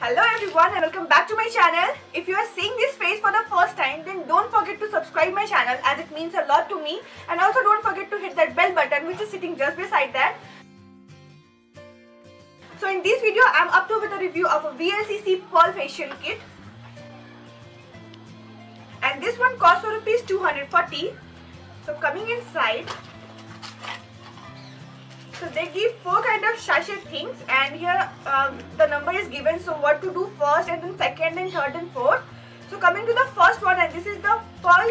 Hello everyone and welcome back to my channel. If you are seeing this face for the first time, then don't forget to subscribe my channel as it means a lot to me, and also don't forget to hit that bell button which is sitting just beside that. So in this video I am up to with a review of a VLCC Pearl Facial Kit, and this one costs for ₹240. So coming inside, so they give 4 kind of sachet things, and here the number is given, so what to do first and then second and third and fourth. So coming to the first one, and this is the Pearl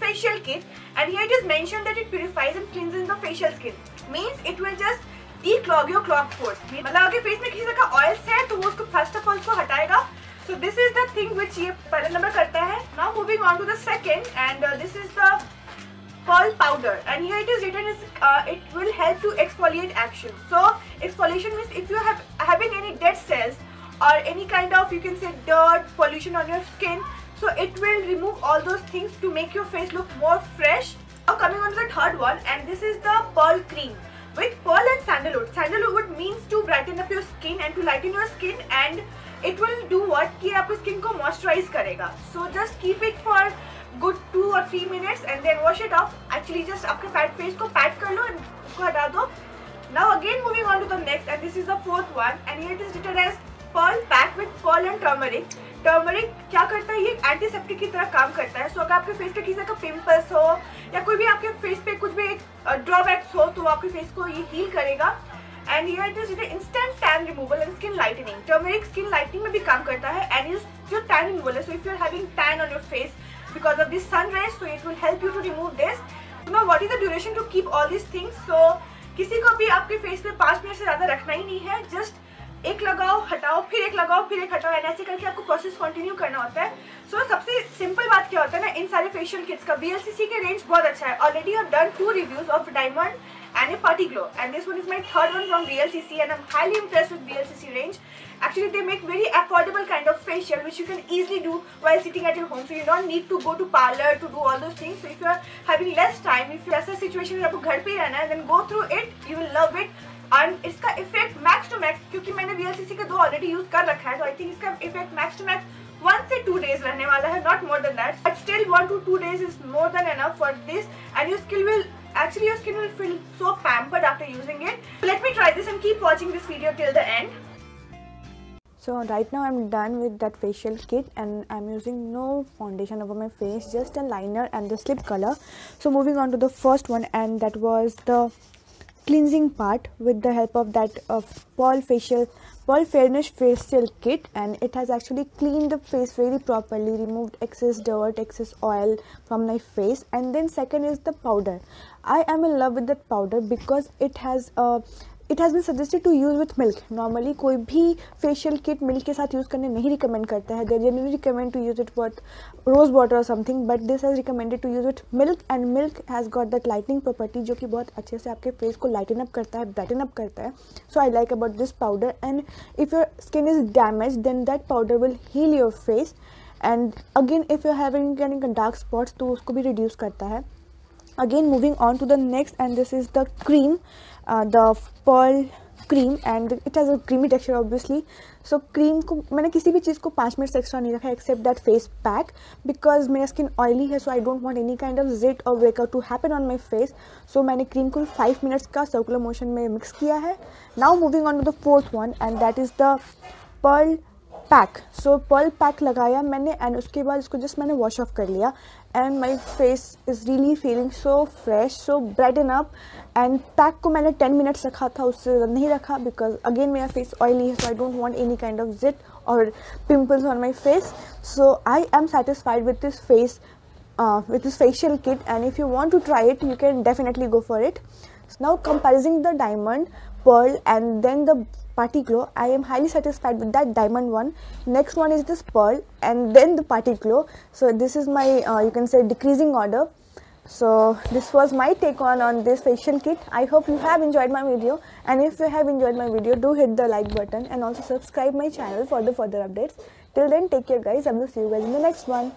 Facial Kit, and here it is mentioned that it purifies and cleanses the facial skin. Means it will just declog your clogged pores. मतलब आपके face में किसी तरह का oils है तो वो उसको first of all उसको हटाएगा. So this is the thing which ये पहले नंबर करता है. Now moving on to the second, and this is the Pearl powder, and here it is written as it will help to exfoliate action. So exfoliation means if you have having any dead cells or any kind of, you can say, dirt, pollution on your skin, so it will remove all those things to make your face look more fresh. Now coming on to the third one, and this is the Pearl cream with pearl and sandalwood. Sandalwood means to brighten up your skin and to lighten your skin, and it will do what कि आपकी skin को moisturize करेगा. So just keep it for good 2 or 3 minutes and then wash it off. Actually just आपके fat face को pat कर लो and उसको हटा दो. Now again moving on to the next, and this is the fourth one, and here it is written as Pearl Pack with pearl and turmeric. Turmeric क्या करता है, ये एंटीसेप्टिक की तरह काम करता है. So अगर आपके फेस पे किसी का पिम्पल्स हो या कोई भी आपके फेस पे कुछ भी एक ड्रॉबैक्स हो तो आपके फेस को ये हील करेगा. And here it is instant tan removal and skin lightening. Turmeric skin lightening में भी काम करता है, and जो tan removal है, so if you are having tan on your face because of this sun rays, so it will help you to remove this. Now what is the duration to keep all these things? So किसी को भी आपके face पे 5 minute से ज़्यादा रखना ही नहीं है. Just एक लगाओ हटाओ फिर एक लगाओ फिर एक हटाओ, ऐसे करके आपको प्रोसेस कंटिन्यू करना होता है. So सबसे सिंपल बात क्या होता है ना, इन सारे फेशियल किट्स का VLCC के रेंज बहुत अच्छा है. Already I've done 2 reviews of Diamond and a Party Glow, and this one is my third one from VLCC, and I'm highly impressed with VLCC range. Actually they make very affordable kind of facial which you can easily do while sitting at your home, so you don't need to go to parlor to do all those things. So if you are having less time, if you are in a situation where you have to stay at home, then go through it, you will love it. And its effect max to max, because I have used 2 VLCC already, so I think its effect max to max 1 to 2 days रहने वाला है, not more than that. But still 1 to 2 days is more than enough for this, and your skin will actually your skin will feel so pampered after using it. So let me try this and keep watching this video till the end. So right now I'm done with that facial kit, and I'm using no foundation over my face, just a liner and the slip color. So moving on to the first one, and that was the cleansing part with the help of that Pearl Fairness Facial Kit, and it has actually cleaned the face really properly, removed excess dirt, excess oil from my face. And then second is the powder. I am in love with that powder because it has been suggested to use with milk. Normally कोई भी facial kit milk के साथ use करने नहीं recommend करता है. They generally recommend to use it with rose water or something, but this has recommended to use it with milk, and milk has got that lightening property जो कि बहुत अच्छे से आपके face को lighten up करता है, brighten up करता है. So I like about this powder, and if your skin is damaged then that powder will heal your face, and again if you're having any dark spots तो उसको भी reduce करता है. Again moving on to the next, and this is the cream, the pearl cream, and it has a creamy texture obviously. So cream को मैंने किसी भी चीज़ को 5 minutes extra नहीं रखा except that face pack, because मेरा skin oily है, so I don't want any kind of zit or breakout to happen on my face. So मैंने cream को 5 minutes का circular motion में mix किया है. Now moving on to the fourth one, and that is the pearl pack. So pearl pack लगाया मैंने, and उसके बाद इसको जस्ट मैंने वॉश ऑफ कर लिया, and my face is really feeling so fresh, so brighten up. And pack को मैंने 10 मिनट्स रखा था, उससे ज़्यादा नहीं रखा, बिकॉज अगेन मेरा फेस ऑयली है, so I don't want any kind of zit और pimples on my face. So I am satisfied with this facial kit, and if you want to try it you can definitely go for it. Now comparing the Diamond, Pearl and then the Party Glow, I am highly satisfied with that Diamond one. Next one is this Pearl and then the Party Glow. So this is my you can say decreasing order. So this was my take on this facial kit. I hope you have enjoyed my video, and if you have enjoyed my video do hit the like button and also subscribe my channel for the further updates. Till then take care guys, I will see you guys in the next one.